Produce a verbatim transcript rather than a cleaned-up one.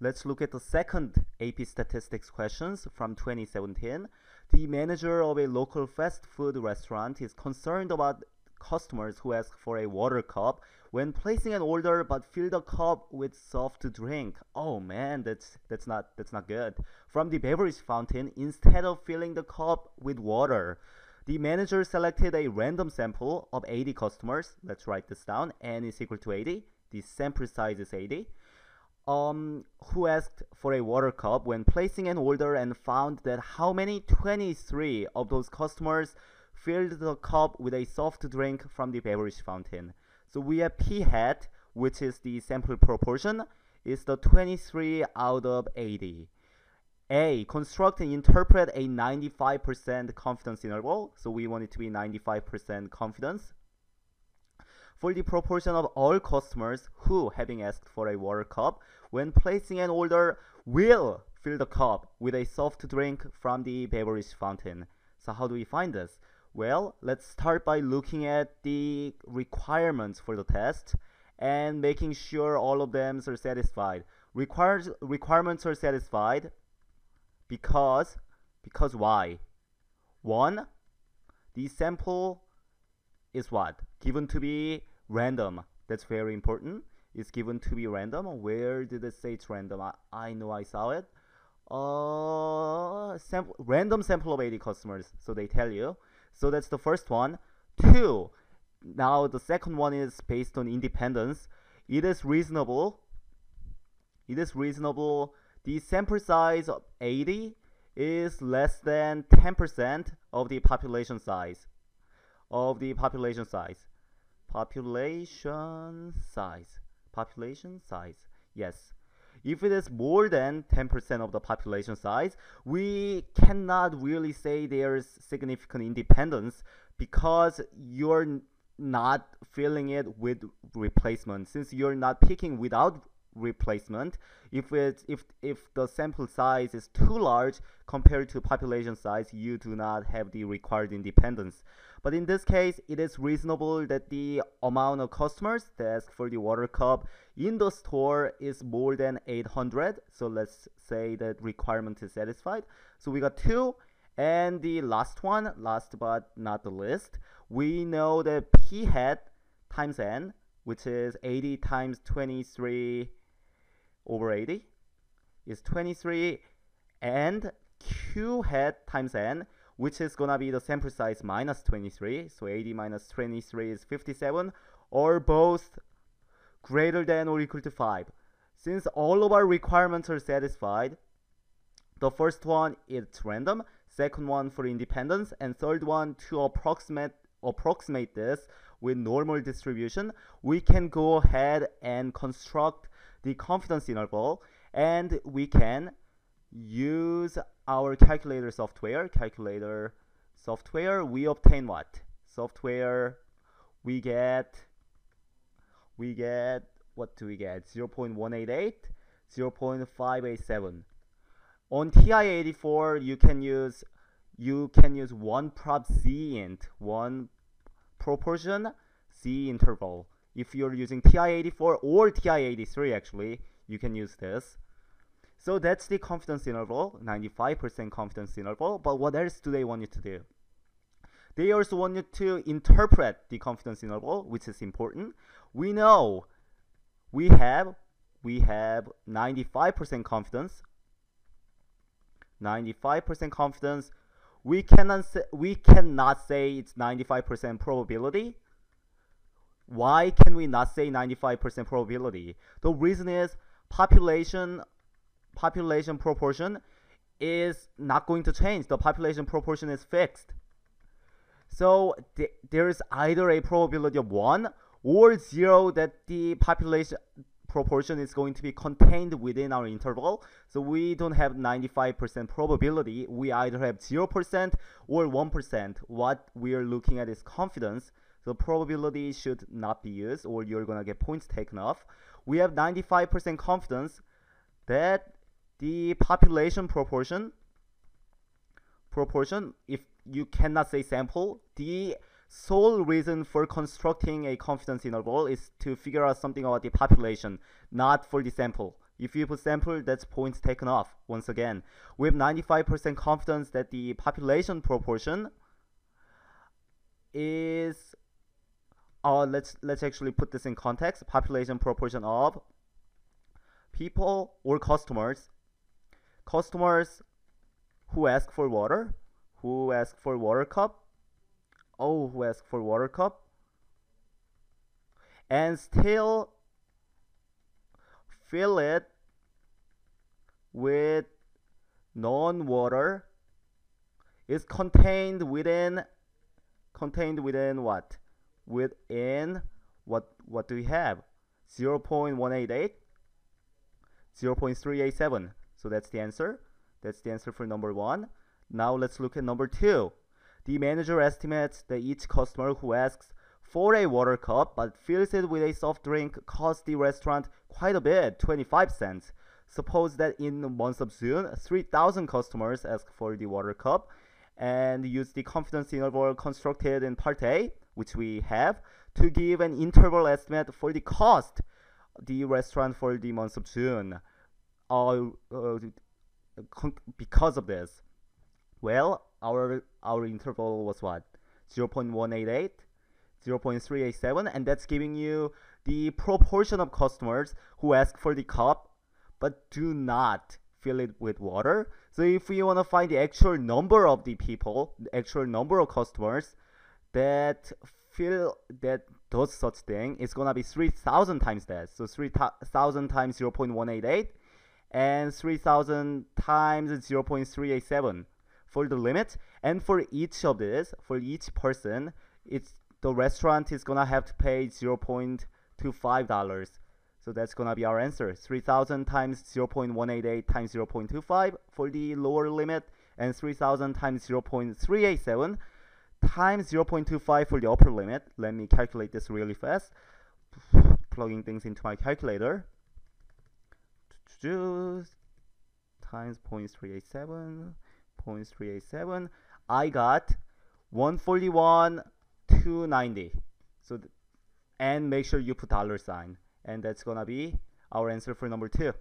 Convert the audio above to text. Let's look at the second A P Statistics questions from twenty seventeen. The manager of a local fast food restaurant is concerned about customers who ask for a water cup when placing an order but fill the cup with soft drink. Oh man, that's that's not that's not good. From the beverage fountain instead of filling the cup with water. The manager selected a random sample of eighty customers. Let's write this down. N is equal to eighty. The sample size is eighty. Um, who asked for a water cup when placing an order and found that how many? twenty-three of those customers filled the cup with a soft drink from the beverage fountain. So we have P hat, which is the sample proportion, is the twenty-three out of eighty. A, construct and interpret a ninety-five percent confidence interval. So we want it to be ninety-five percent confidence. For the proportion of all customers who, having asked for a water cup, when placing an order, will fill the cup with a soft drink from the beverage fountain. So how do we find this? Well, let's start by looking at the requirements for the test and making sure all of them are satisfied. Requires, requirements are satisfied. Because, because why? One, the sample is what? Given to be random. That's very important. It's given to be random. Where did it say it's random? I, I know I saw it. Uh, sample, random sample of eighty customers. So they tell you. So that's the first one. Two, now the second one is based on independence. It is reasonable. It is reasonable. The sample size of eighty is less than ten percent of the population size. Of the population size. Population size. Population size. Yes. If it is more than ten percent of the population size, we cannot really say there is significant independence because you're not filling it with replacement. Since you're not picking without replacement, if it's if if the sample size is too large compared to population size, you do not have the required independence. But in this case, it is reasonable that the amount of customers that ask for the water cup in the store is more than eight hundred. So let's say that requirement is satisfied. So we got two, and the last one, last but not the least, we know that P hat times N, which is eighty times twenty-three over eighty, is twenty-three, and Q hat times N, which is gonna be the sample size minus twenty-three, so eighty minus twenty-three is fifty-seven, or both greater than or equal to five. Since all of our requirements are satisfied, the first one it's random, second one for independence, and third one to approximate approximate this with normal distribution, we can go ahead and construct the confidence interval, and we can use our calculator software. Calculator software, we obtain what? Software, we get, we get, what do we get? zero point one eight eight, zero point five eight seven. On T I eighty-four, you can use, you can use one prop z int, one proportion z interval. If you're using T I eighty-four or T I eighty-three, actually, you can use this. So that's the confidence interval, ninety-five percent confidence interval, but what else do they want you to do? They also want you to interpret the confidence interval, which is important. We know we have we have ninety-five percent confidence. ninety-five percent confidence. We cannot say, we cannot say it's ninety-five percent probability. Why can we not say ninety-five percent probability? The reason is population population proportion is not going to change. The population proportion is fixed. So th there is either a probability of one or zero that the population proportion is going to be contained within our interval. So we don't have ninety-five percent probability. We either have zero percent or one percent. What we are looking at is confidence. So probability should not be used, or you're gonna get points taken off. We have ninety-five percent confidence that the population proportion, proportion, if you cannot say sample, the sole reason for constructing a confidence interval is to figure out something about the population, not for the sample. If you put sample, that's points taken off. Once again, we have ninety-five percent confidence that the population proportion is, uh, let's, let's actually put this in context, population proportion of people or customers, customers who ask for water, who ask for water cup, oh, who ask for water cup, and still fill it with non-water is contained within contained within what? Within what what do we have? zero point one eight eight, zero point three eight seven. So that's the answer. That's the answer for number one. Now let's look at number two. The manager estimates that each customer who asks for a water cup but fills it with a soft drink costs the restaurant quite a bit, twenty-five cents. Suppose that in the month of June, three thousand customers ask for the water cup and use the confidence interval constructed in part A, which we have, to give an interval estimate for the cost the restaurant for the month of June. Uh, uh, because of this, well, our our interval was what? zero point one eight eight, zero point three eight seven, and that's giving you the proportion of customers who ask for the cup but do not fill it with water. So if you want to find the actual number of the people, the actual number of customers that fill, that does such thing, it's gonna be three thousand times that. So three thousand times zero point one eight eight and three thousand times zero point three eight seven for the limit. And for each of this, for each person, it's the restaurant is gonna have to pay zero point two five dollars. So that's gonna be our answer. three thousand times zero point one eight eight times zero point two five for the lower limit, and three thousand times zero point three eight seven times zero point two five for the upper limit. Let me calculate this really fast. Plugging things into my calculator. Times zero point three eight seven, zero point three eight seven. I got one forty-one two ninety. So th and make sure you put dollar sign, and that's gonna be our answer for number two.